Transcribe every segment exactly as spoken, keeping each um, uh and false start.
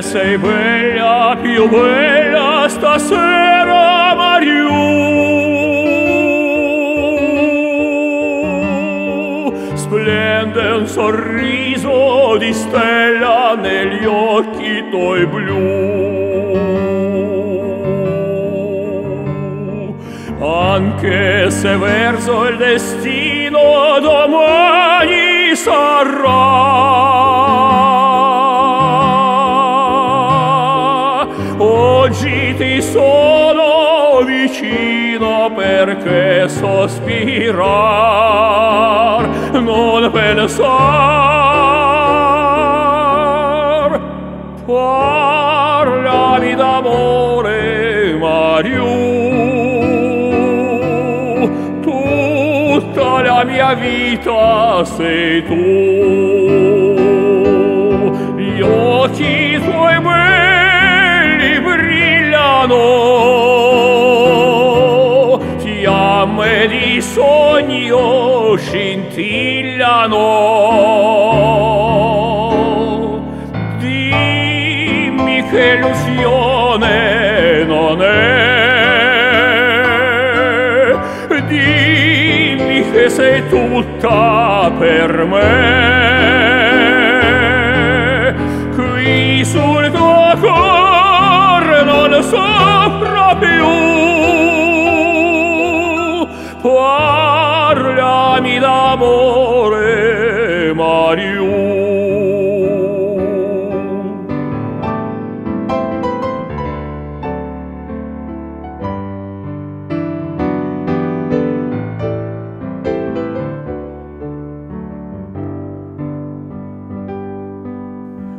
che sei bella, più bella stasera, Mariù. Splende un sorriso di stella negli occhi tuoi blu. Anche se verso il destino domani sarà, oggi ti sono vicino perché sospirar, non pensar. Parlami d'amore, Mariù, tutta la mia vita sei tu. Gli occhi tuoi belli fiamme di sogno scintillano. Dimmi che illusione non è, dimmi che sei tutta per me. Qui sul tuo cuore non sopra più, parlami d'amore, Mariù.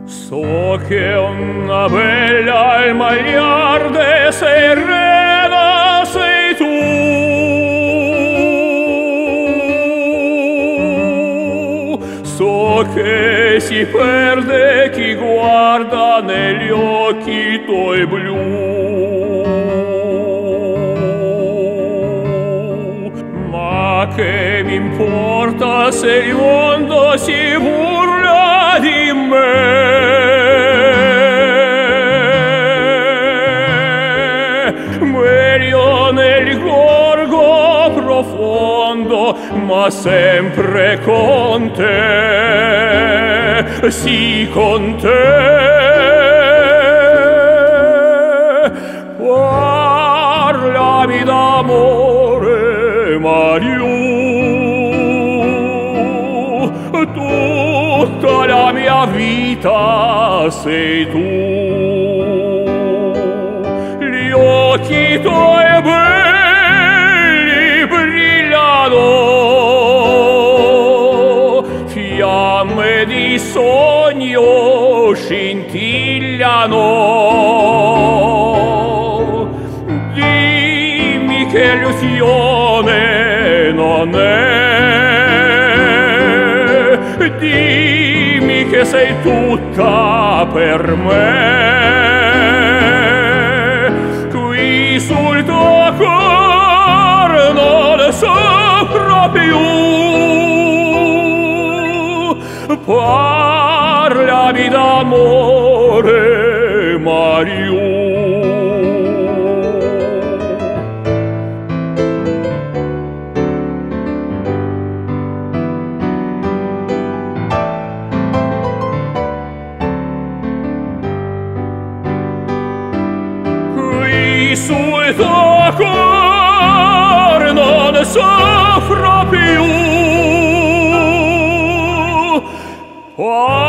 So che una bella al miliarde serena sei tu. So che si perde chi guarda negli occhi tuoi blu. Ma che mi importa se il mondo si burla di me? Ma sempre con te, sì con te. Parlami d'amore, Mariù, tutta la mia vita sei tu. Gli occhi tuoi belli brillano, fiamme di sogno scintillano. Dimmi che illusione non è, dimmi che sei tutta per me. Qui sul tuo cuore non sopra più, parlami d'amore, Mariù. Qui sul tuo cuore non soffro più. Whoa!